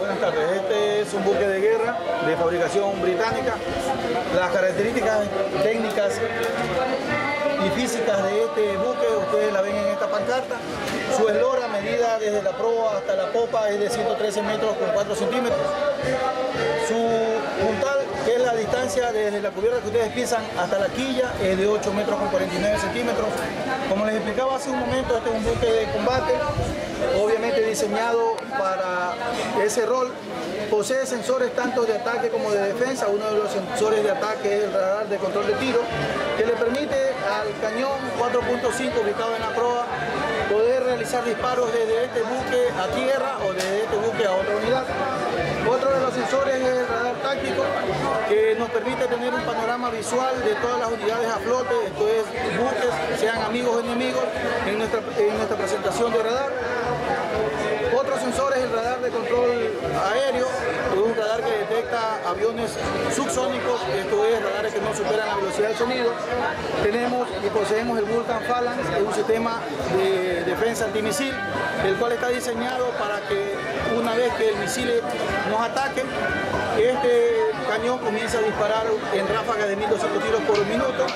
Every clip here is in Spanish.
Buenas tardes. Este es un buque de guerra de fabricación británica. Las características técnicas y físicas de este buque, ustedes la ven en esta pancarta. Su eslora medida desde la proa hasta la popa es de 113 metros con 4 centímetros. Su puntal, que es la distancia desde la cubierta que ustedes pisan hasta la quilla, es de 8 metros con 49 centímetros. Como les explicaba hace un momento, este es un buque de combate, obviamente diseñado para ese rol. Posee sensores tanto de ataque como de defensa. Uno de los sensores de ataque es el radar de control de tiro, que le permite al cañón 4.5 ubicado en la proa poder realizar disparos desde este buque a tierra o desde este buque a otra unidad. Otro de los sensores es el radar táctico, que nos permite tener un panorama visual de todas las unidades a flote, esto es, buques, sean amigos o enemigos, en nuestra presentación de radar. Otro sensor es el radar de control aéreo, es un radar que detecta aviones subsónicos, esto es, radares que no superan la velocidad del sonido. Tenemos y poseemos el Vulcan Phalanx, que es un sistema de defensa antimisil, el cual está diseñado para que una vez que el misil nos ataque, este cañón comienza a disparar en ráfagas de 1200 tiros por minuto.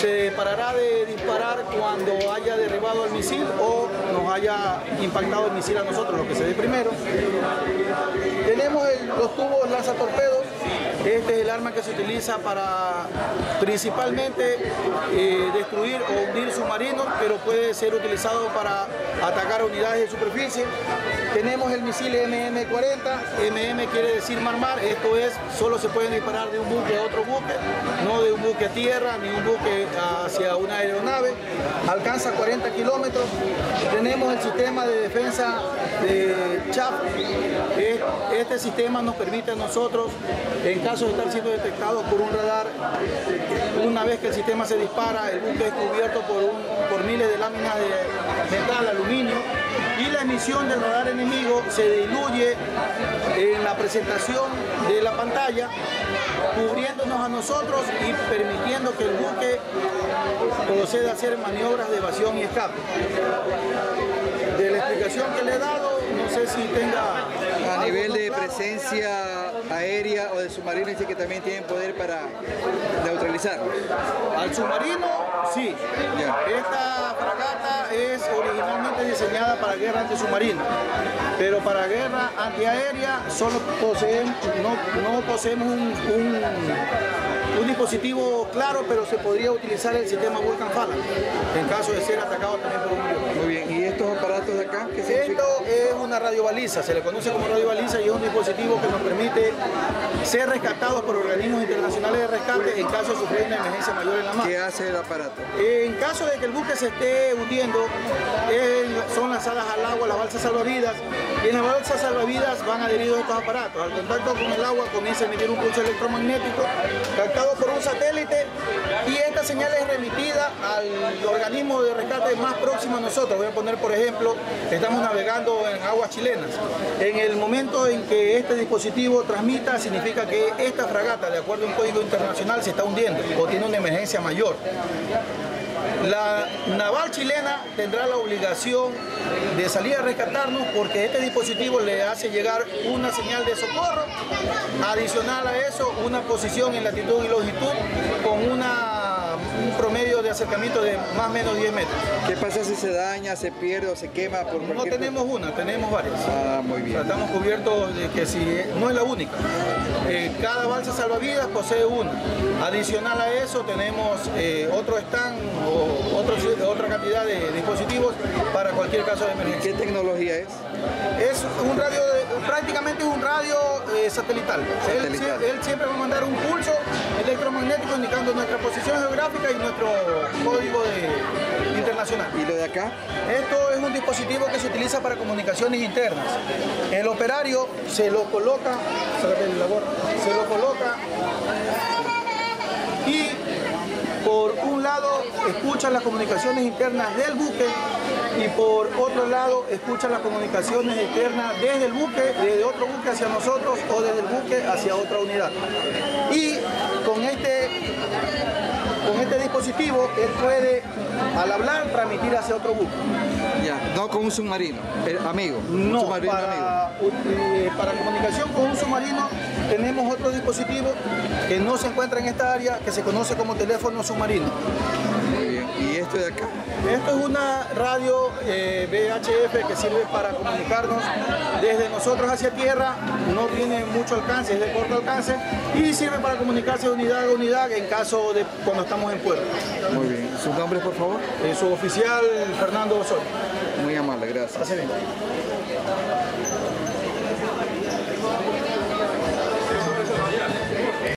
Se parará de disparar cuando haya derribado el misil o nos haya impactado el misil a nosotros, lo que se ve primero. Tenemos los tubos lanzatorpedos. Este es el arma que se utiliza para principalmente destruir o hundir submarinos, pero puede ser utilizado para atacar unidades de superficie. Tenemos el misil MM-40, MM quiere decir mar-mar, esto es, solo se pueden disparar de un buque a otro buque, no de un buque a tierra, ni un buque hacia una aeronave, alcanza 40 kilómetros. Tenemos el sistema de defensa de Chaff. Este sistema nos permite a nosotros, en caso de estar siendo detectados por un radar, una vez que el sistema se dispara, el buque es cubierto por miles de láminas de metal, aluminio, y la emisión del radar enemigo se diluye en la presentación de la pantalla, cubriéndonos a nosotros y permitiendo que el buque proceda a hacer maniobras de evasión y escape. De la explicación que le he dado, no sé si tenga... A nivel de presencia aérea o de submarino, dice que también tienen poder para neutralizar. Al submarino, sí. Yeah. Esta fragata es originalmente diseñada para guerra antisubmarina, pero para guerra antiaérea solo poseemos, no poseemos un dispositivo claro, pero se podría utilizar el sistema Vulcan Phalanx en caso de ser atacado también por un avión. Muy bien, ¿y estos aparatos de acá? ¿Qué significa? Esto es una radiobaliza, se le conoce como radiobaliza y es un dispositivo que nos permite ser rescatados por organismos internacionales de rescate en caso de sufrir una emergencia mayor en la mar. ¿Qué hace el aparato? En caso de que el buque se esté hundiendo, son lanzadas al agua las balsas salvavidas, y en las balsas salvavidas van adheridos estos aparatos. Al contacto con el agua comienza a emitir un pulso electromagnético captado por un satélite, y esta señal es remitida al organismo de rescate más próximo a nosotros. Voy a poner, por ejemplo, estamos navegando en aguas chilenas. En el momento en que este dispositivo transmita, significa que esta fragata, de acuerdo a un código internacional, se está hundiendo o tiene una emergencia mayor. La naval chilena tendrá la obligación de salir a rescatarnos porque este dispositivo le hace llegar una señal de socorro. Adicional a eso, una posición en latitud y longitud con un promedio de acercamiento de más o menos 10 metros. ¿Qué pasa si se daña, se pierde o se quema? No tenemos una, tenemos varias. Ah, muy bien. Estamos cubiertos de que si no es la única. Cada balsa salvavidas posee una. Adicional a eso tenemos otro stand o otra cantidad de dispositivos para cualquier caso de emergencia. ¿Qué tecnología es? Es un radio, prácticamente es un radio satelital. Él siempre va a mandar un pulso electromagnético indicando nuestra posición geográfica y nuestro código internacional. ¿Y lo de acá? Esto es un dispositivo que se utiliza para comunicaciones internas. El operario se lo coloca, y por un lado escucha las comunicaciones internas del buque y por otro lado escucha las comunicaciones externas desde el buque, desde otro buque hacia nosotros o desde el buque hacia otra unidad. Y con este Con este dispositivo él puede, al hablar, transmitir hacia otro buque. Ya, no con un submarino, amigo. No, submarino amigo. Para comunicación con un submarino tenemos otro dispositivo que no se encuentra en esta área, que se conoce como teléfono submarino. Muy bien, ¿y esto de acá? Esto es una radio VHF que sirve para comunicarnos desde nosotros hacia tierra, no tiene mucho alcance, es de corto alcance, y sirve para comunicarse de unidad a unidad en caso de cuando estamos en puerto. Muy bien, ¿su nombre por favor? Su oficial, Fernando Osorio. Muy amable, gracias. Así mismo.